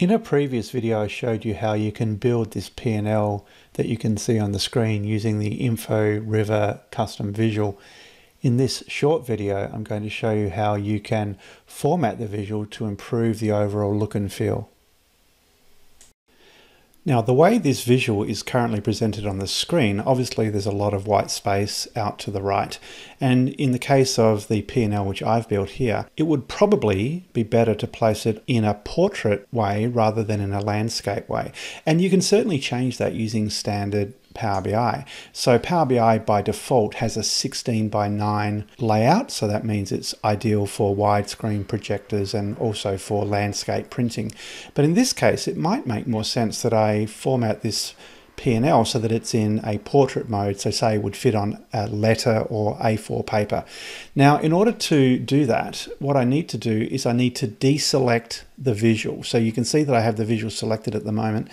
In a previous video, I showed you how you can build this P&L that you can see on the screen using the InfoRiver custom visual. In this short video, I'm going to show you how you can format the visual to improve the overall look and feel. Now, the way this visual is currently presented on the screen, obviously there's a lot of white space out to the right. And in the case of the P&L which I've built here, it would probably be better to place it in a portrait way rather than in a landscape way. And you can certainly change that using standard Power BI. So Power BI by default has a 16:9 layout. So that means it's ideal for widescreen projectors and also for landscape printing. But in this case, it might make more sense that I format this P&L so that it's in a portrait mode, so say it would fit on a letter or A4 paper. Now, in order to do that, what I need to do is I need to deselect the visual. So you can see that I have the visual selected at the moment.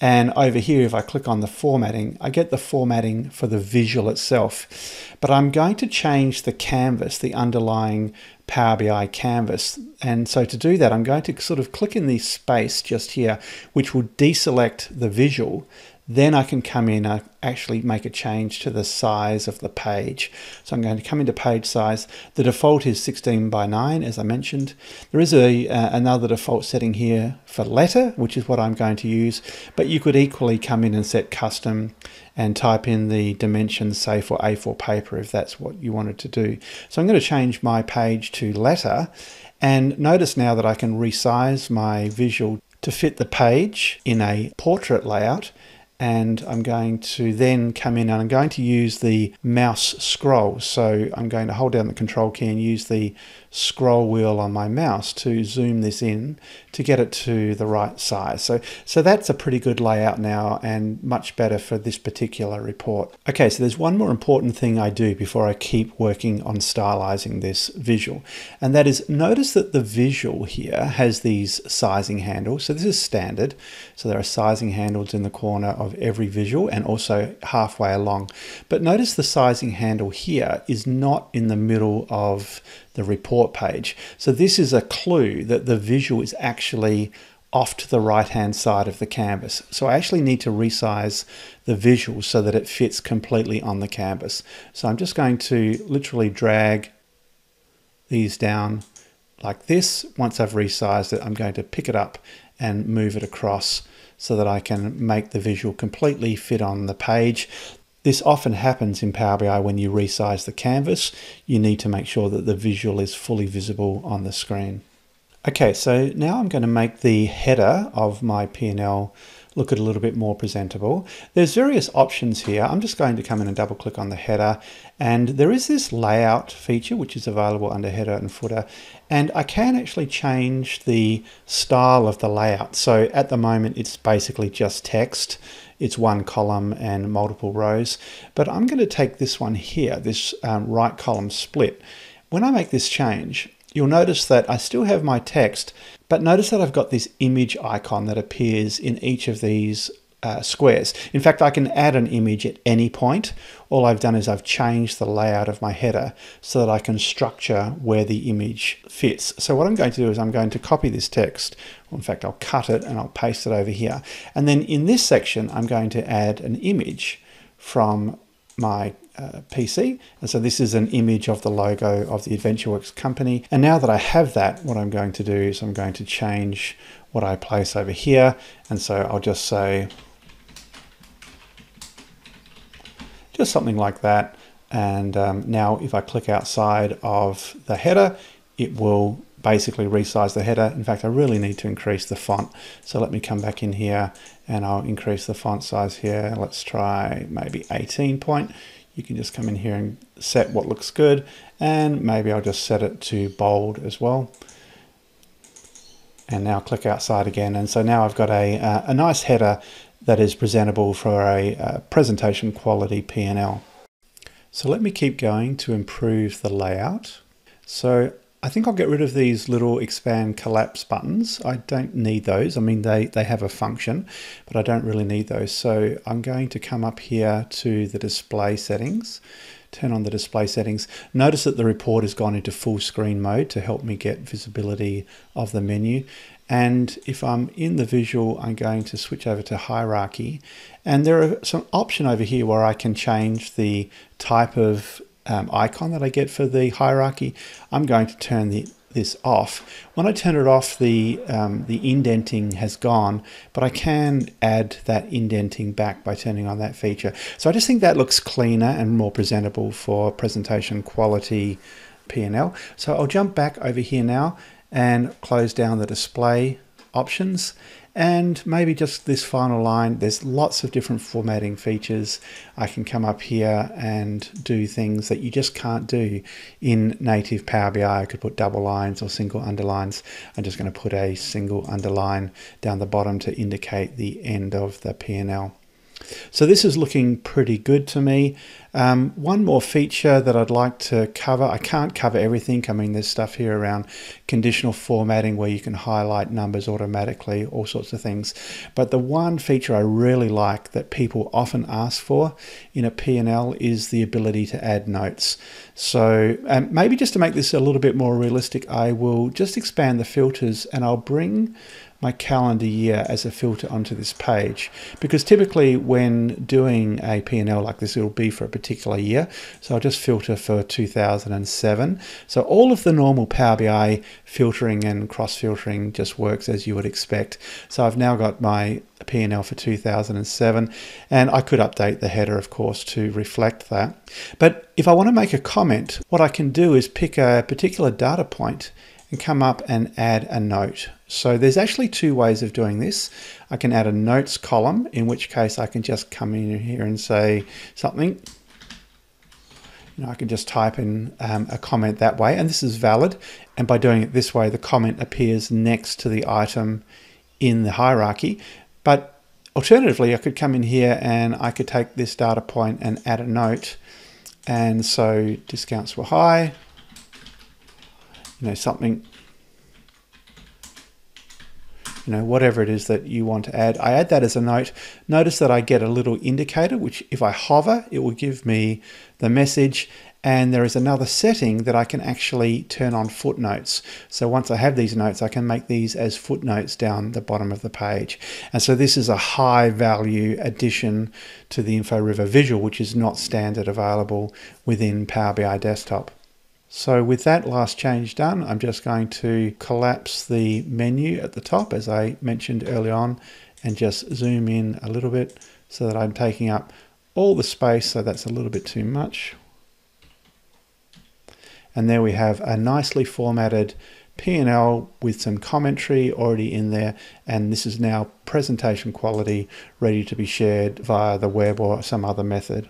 And over here, if I click on the formatting, I get the formatting for the visual itself. But I'm going to change the canvas, the underlying Power BI canvas. And so to do that, I'm going to sort of click in the space just here, which will deselect the visual. Then I can come in and actually make a change to the size of the page. So I'm going to come into page size. The default is 16:9, as I mentioned. There is another default setting here for letter, which is what I'm going to use, but you could equally come in and set custom and type in the dimensions, say for A4 paper, if that's what you wanted to do. So I'm going to change my page to letter, and notice now that I can resize my visual to fit the page in a portrait layout. And I'm going to then come in and I'm going to use the mouse scroll. So I'm going to hold down the control key and use the scroll wheel on my mouse to zoom this in to get it to the right size. So that's a pretty good layout now and much better for this particular report. Okay, so there's one more important thing I do before I keep working on stylizing this visual. And that is, notice that the visual here has these sizing handles. So this is standard. So there are sizing handles in the corner of every visual and also halfway along. But notice the sizing handle here is not in the middle of the report page. So this is a clue that the visual is actually off to the right-hand side of the canvas. So I actually need to resize the visual so that it fits completely on the canvas. So I'm just going to literally drag these down like this. Once I've resized it, I'm going to pick it up and move it across so that I can make the visual completely fit on the page. This often happens in Power BI when you resize the canvas. You need to make sure that the visual is fully visible on the screen. Okay, so now I'm going to make the header of my P&L look a little bit more presentable. There's various options here. I'm just going to come in and double click on the header, and there is this layout feature which is available under header and footer, and I can actually change the style of the layout. So at the moment it's basically just text. It's one column and multiple rows, but I'm going to take this one here, this right column split. When I make this change, you'll notice that I still have my text, but notice that I've got this image icon that appears in each of these squares. In fact, I can add an image at any point. All I've done is I've changed the layout of my header so that I can structure where the image fits. So what I'm going to do is I'm going to copy this text. Well, in fact, I'll cut it and I'll paste it over here. And then in this section, I'm going to add an image from my PC. And so this is an image of the logo of the AdventureWorks company. And now that I have that, what I'm going to do is I'm going to change what I place over here. And so I'll just say, just something like that. And now if I click outside of the header, it will basically resize the header. In fact, I really need to increase the font. So let me come back in here and I'll increase the font size here. Let's try maybe 18 point. You can just come in here and set what looks good. And maybe I'll just set it to bold as well. And now click outside again. And so now I've got a nice header that is presentable for a presentation quality P&L. So let me keep going to improve the layout. So I think I'll get rid of these little expand collapse buttons. I don't need those. I mean, they have a function, but I don't really need those. So I'm going to come up here to the display settings, turn on the display settings. Notice that the report has gone into full screen mode to help me get visibility of the menu. And if I'm in the visual, I'm going to switch over to hierarchy. And there are some option over here where I can change the type of icon that I get for the hierarchy. I'm going to turn this off. When I turn it off, the indenting has gone, but I can add that indenting back by turning on that feature. So I just think that looks cleaner and more presentable for presentation quality P&L. So I'll jump back over here now and close down the display options, and maybe just this final line. There's lots of different formatting features. I can come up here and do things that you just can't do in native Power BI. I could put double lines or single underlines. I'm just going to put a single underline down the bottom to indicate the end of the P&L. So this is looking pretty good to me. One more feature that I'd like to cover. I can't cover everything. I mean, there's stuff here around conditional formatting where you can highlight numbers automatically, all sorts of things. But the one feature I really like that people often ask for in a P&L is the ability to add notes. So maybe just to make this a little bit more realistic, I will just expand the filters and I'll bring my calendar year as a filter onto this page, because typically when doing a P&L like this, it'll be for a particular year. So I'll just filter for 2007. So all of the normal Power BI filtering and cross filtering just works as you would expect. So I've now got my P&L for 2007, and I could update the header, of course, to reflect that. But if I want to make a comment, what I can do is pick a particular data point and come up and add a note. So there's actually two ways of doing this. I can add a notes column, in which case I can just come in here and say something. You know, I can just type in a comment that way, and this is valid. And by doing it this way, the comment appears next to the item in the hierarchy. But alternatively, I could come in here and I could take this data point and add a note. And so discounts were high, you know, something, you know, whatever it is that you want to add. I add that as a note. Notice that I get a little indicator, which if I hover, it will give me the message. And there is another setting that I can actually turn on footnotes. So once I have these notes, I can make these as footnotes down the bottom of the page. And so this is a high value addition to the InfoRiver visual, which is not standard available within Power BI Desktop. So with that last change done, I'm just going to collapse the menu at the top, as I mentioned earlier on, and just zoom in a little bit so that I'm taking up all the space. So that's a little bit too much. And there we have a nicely formatted P&L with some commentary already in there. And this is now presentation quality, ready to be shared via the web or some other method.